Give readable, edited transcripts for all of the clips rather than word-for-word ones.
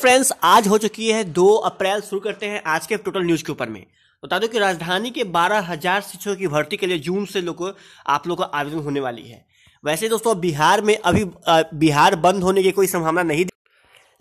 Friends, आज हो चुकी है 2 अप्रैल। शुरू करते हैं आज के टोटल न्यूज के ऊपर में। बता दो कि राजधानी के 12,000 शिक्षकों की भर्ती के लिए जून से आप लोगों का आवेदन होने वाली है। वैसे दोस्तों बिहार में अभी बिहार बंद होने की कोई संभावना नहीं,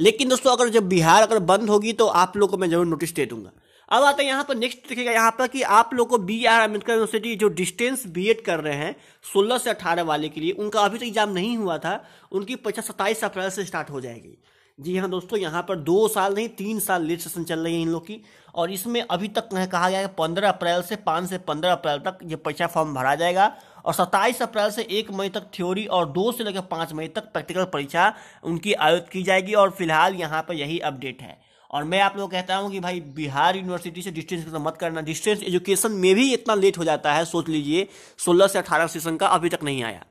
लेकिन दोस्तों अगर जब बिहार अगर बंद होगी तो आप लोगों को मैं जरूर नोटिस दे दूंगा। अब आता है यहाँ पर नेक्स्ट, देखिएगा यहाँ पर कि आप लोगों को बी आर अंबेडकर यूनिवर्सिटी जो डिस्टेंस बीएड कर रहे हैं 16 से 18 वाले के लिए, उनका अभी तक एग्जाम नहीं हुआ था, उनकी परीक्षा 27 अप्रैल से स्टार्ट हो जाएगी। जी हाँ दोस्तों, यहाँ पर 2 साल नहीं 3 साल लेट सेशन चल रही है इन लोग की, और इसमें अभी तक कहा गया है 15 अप्रैल से 5 से 15 अप्रैल तक ये परीक्षा फॉर्म भरा जाएगा, और 27 अप्रैल से 1 मई तक थ्योरी और 2 से लेकर 5 मई तक प्रैक्टिकल परीक्षा उनकी आयोजित की जाएगी। और फिलहाल यहाँ पर यही अपडेट है। और मैं आप लोग कहता हूँ कि भाई बिहार यूनिवर्सिटी से डिस्टेंस का मत करना, डिस्टेंस एजुकेशन में भी इतना लेट हो जाता है, सोच लीजिए 16 से 18 सेशन का अभी तक नहीं आया।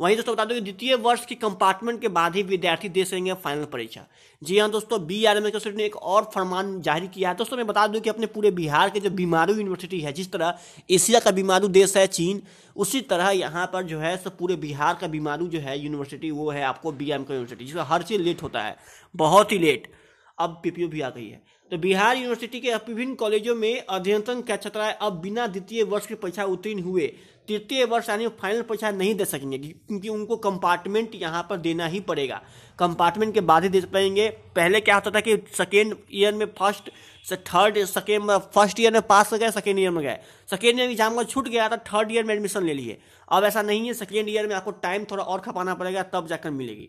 वहीं दोस्तों बता दो कि द्वितीय वर्ष की कंपार्टमेंट के बाद ही विद्यार्थी दे सकेंगे फाइनल परीक्षा। जी हाँ दोस्तों, बीआरएम ने एक और फरमान जारी किया है। दोस्तों मैं बता दूं कि अपने पूरे बिहार के जो बीमारू यूनिवर्सिटी है, जिस तरह एशिया का बीमारू देश है चीन, उसी तरह यहाँ पर जो है पूरे बिहार का बीमारू जो है यूनिवर्सिटी वो है आपको बीआरएम का यूनिवर्सिटी, जिसका हर चीज़ लेट होता है, बहुत ही लेट। अब पीपीयू भी आ गई है। तो बिहार यूनिवर्सिटी के विभिन्न कॉलेजों में अध्ययनरत क्या छात्राएं अब बिना द्वितीय वर्ष की परीक्षा उत्तीर्ण हुए तृतीय वर्ष यानी फाइनल परीक्षा नहीं दे सकेंगे, क्योंकि उनको कंपार्टमेंट यहाँ पर देना ही पड़ेगा, कंपार्टमेंट के बाद ही दे पाएंगे। पहले क्या होता था कि सेकेंड ईयर में फर्स्ट से थर्ड, सेकेंड फर्स्ट ईयर में पास हो गए, सेकेंड ईयर में गए, सेकेंड ईयर एग्जाम का छूट गया था, थर्ड ईयर में एडमिशन ले लिए। अब ऐसा नहीं है, सेकेंड ईयर में आपको टाइम थोड़ा और खपाना पड़ेगा, तब जाकर मिलेगी।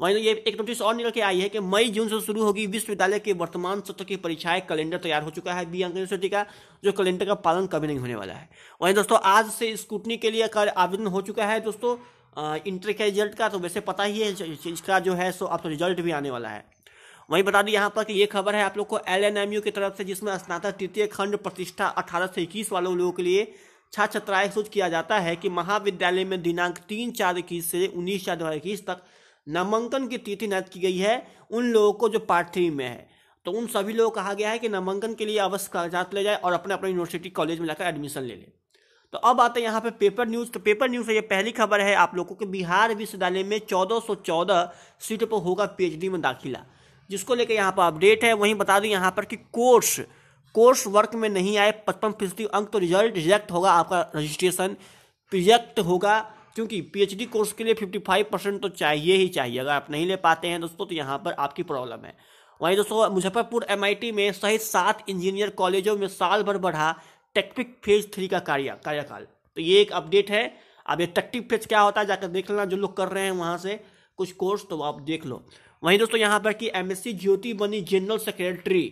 वहीं ये एक नोटिस और निकल के आई है कि मई जून से शुरू होगी विश्वविद्यालय के वर्तमान सत्र की परीक्षाएं। कैलेंडर तैयार हो चुका है बी आर यूनिवर्सिटी का, जो कैलेंडर का पालन कभी नहीं होने वाला है। वहीं दोस्तों आज से स्कूटनी के लिए आवेदन हो चुका है दोस्तों इंटर के रिजल्ट का, तो वैसे पता ही है इसका जो है सो आपका रिजल्ट भी आने वाला है। वहीं बता दें यहाँ पर कि ये खबर है आप लोग को LNMU की तरफ से, जिसमें स्नातक तृतीय खंड प्रतिष्ठा 18 से 21 वाले लोगों के लिए छात्र छात्राएं सूच किया जाता है कि महाविद्यालय में दिनांक 3/4/21 से 19/4/21 तक नामांकन की तिथि निर्धारित की गई है उन लोगों को जो पार्ट 3 में है। तो उन सभी लोगों को कहा गया है कि नामांकन के लिए अवश्य कागजात ले जाए और अपने अपने यूनिवर्सिटी कॉलेज में जाकर एडमिशन ले लें। तो अब आते हैं यहाँ पे पेपर न्यूज़। तो पेपर न्यूज़ से ये पहली खबर है आप लोगों को कि बिहार विश्वविद्यालय में 1414 सीटों पर होगा PhD में दाखिला, जिसको लेकर यहाँ पर अपडेट है। वहीं बता दें यहाँ पर कि कोर्स वर्क में नहीं आए 55% अंक तो रिजेक्ट होगा, आपका रजिस्ट्रेशन रिजेक्ट होगा, क्योंकि PhD कोर्स के लिए 55% तो चाहिए ही चाहिए। अगर आप नहीं ले पाते हैं दोस्तों तो यहाँ पर आपकी प्रॉब्लम है। वहीं दोस्तों मुजफ्फरपुर MIT में सहित 7 इंजीनियर कॉलेजों में साल भर बढ़ा टेक्टिक फेज 3 का कार्यकाल। तो ये एक अपडेट है। अब ये टेक्टिक फेज क्या होता है जाकर देख लेना, जो लोग कर रहे हैं वहाँ से कुछ कोर्स, तो आप देख लो। वहीं दोस्तों यहाँ पर कि MSc ज्योति बनी जनरल सेक्रेटरी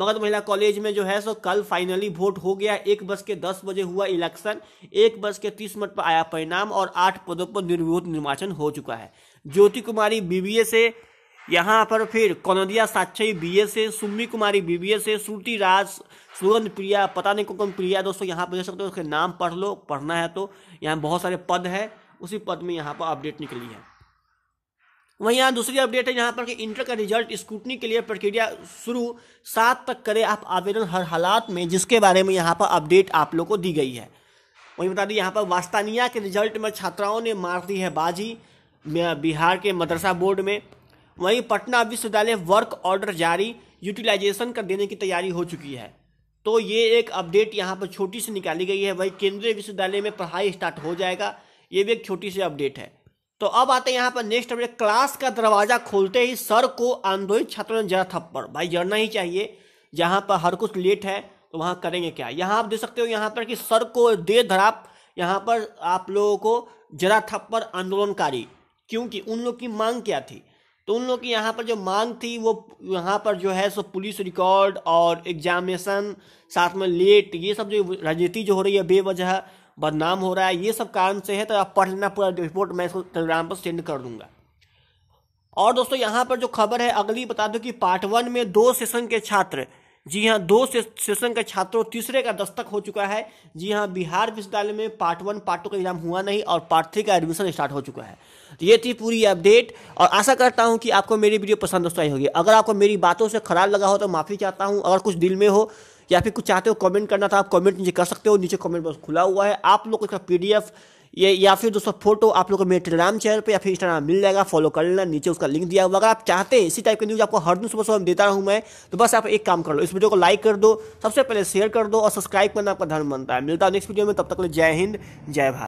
मगध महिला कॉलेज में जो है सो कल फाइनली वोट हो गया। 1:10 बजे हुआ इलेक्शन, 1:30 पर आया परिणाम और 8 पदों पर निर्विरोध निर्वाचन हो चुका है। ज्योति कुमारी BBA से, यहाँ पर फिर कौनदिया साक्षी BA से, सुम्मी कुमारी BBA से, श्रुति राज सुगंध प्रिया, पता नहीं कुकुम प्रिया, दोस्तों यहाँ पर देख सकते हो, उसके नाम पढ़ लो, पढ़ना है तो यहाँ बहुत सारे पद है, उसी पद में यहाँ पर अपडेट निकली है। वहीं यहाँ दूसरी अपडेट है यहाँ पर कि इंटर का रिजल्ट स्क्रूटनी के लिए प्रक्रिया शुरू 7 तक करें आप आवेदन हर हालात में, जिसके बारे में यहाँ पर अपडेट आप लोगों को दी गई है। वहीं बता दें यहाँ पर वास्तानिया के रिजल्ट में छात्राओं ने मार दी है बाजी बिहार के मदरसा बोर्ड में। वहीं पटना विश्वविद्यालय वर्क ऑर्डर जारी, यूटिलाइजेशन कर देने की तैयारी हो चुकी है। तो ये एक अपडेट यहाँ पर छोटी सी निकाली गई है। वही केंद्रीय विश्वविद्यालय में पढ़ाई स्टार्ट हो जाएगा, ये भी एक छोटी सी अपडेट है। तो अब आते हैं यहाँ पर नेक्स्ट अपडेट। क्लास का दरवाजा खोलते ही सर को आंदोलित छात्रों ने जरा थप्पड़। भाई जड़ना ही चाहिए, जहाँ पर हर कुछ लेट है तो वहाँ करेंगे क्या। यहाँ आप देख सकते हो यहाँ पर कि सर को दे धड़ाप, यहाँ पर आप लोगों को जरा थप्पड़ आंदोलनकारी, क्योंकि उन लोग की मांग क्या थी, तो उन लोग की यहाँ पर जो मांग थी वो यहाँ पर जो है सो पुलिस रिकॉर्ड और एग्जामिनेशन साथ में लेट, ये सब जो राजनीति जो हो रही है बेवजह बदनाम हो रहा है, ये सब कारण से है। तो आप पढ़ लेना पूरा रिपोर्ट, मैं इसको टेलीग्राम पर सेंड कर दूंगा। और दोस्तों यहाँ पर जो खबर है अगली बता दो कि पार्ट 1 में 2 सेशन के छात्र, जी हाँ 2 सेशन के छात्रों तीसरे का दस्तक हो चुका है। जी हाँ बिहार विश्वविद्यालय में पार्ट 1, पार्ट 2 का एग्जाम हुआ नहीं और पार्ट 3 का एडमिशन स्टार्ट हो चुका है। तो ये थी पूरी अपडेट, और आशा करता हूँ कि आपको मेरी वीडियो पसंद दोस्तों आई होगी। अगर आपको मेरी बातों से खराब लगा हो तो माफ़ी चाहता हूँ, अगर कुछ दिल में हो या फिर कुछ चाहते हो कमेंट करना था आप कमेंट नीचे कर सकते हो, नीचे कमेंट बॉक्स खुला हुआ है। आप लोग इसका PDF ये या फिर दोस्तों फोटो आप लोगों को मेरे टेलीग्राम चैनल पे या फिर इंस्टाग्राम मिल जाएगा, फॉलो कर लेना, नीचे उसका लिंक दिया हुआ। अगर आप चाहते हैं इसी टाइप की न्यूज़ आपको हर दिन सुबह सुबह देता रहूँ मैं, तो बस आप एक काम कर लो, इस वीडियो को लाइक कर दो, सबसे पहले शेयर कर दो और सब्सक्राइब करना आपका धर्म बनता है। मिलता है नेक्स्ट वीडियो में, तब तक के लिए जय हिंद, जय भारत।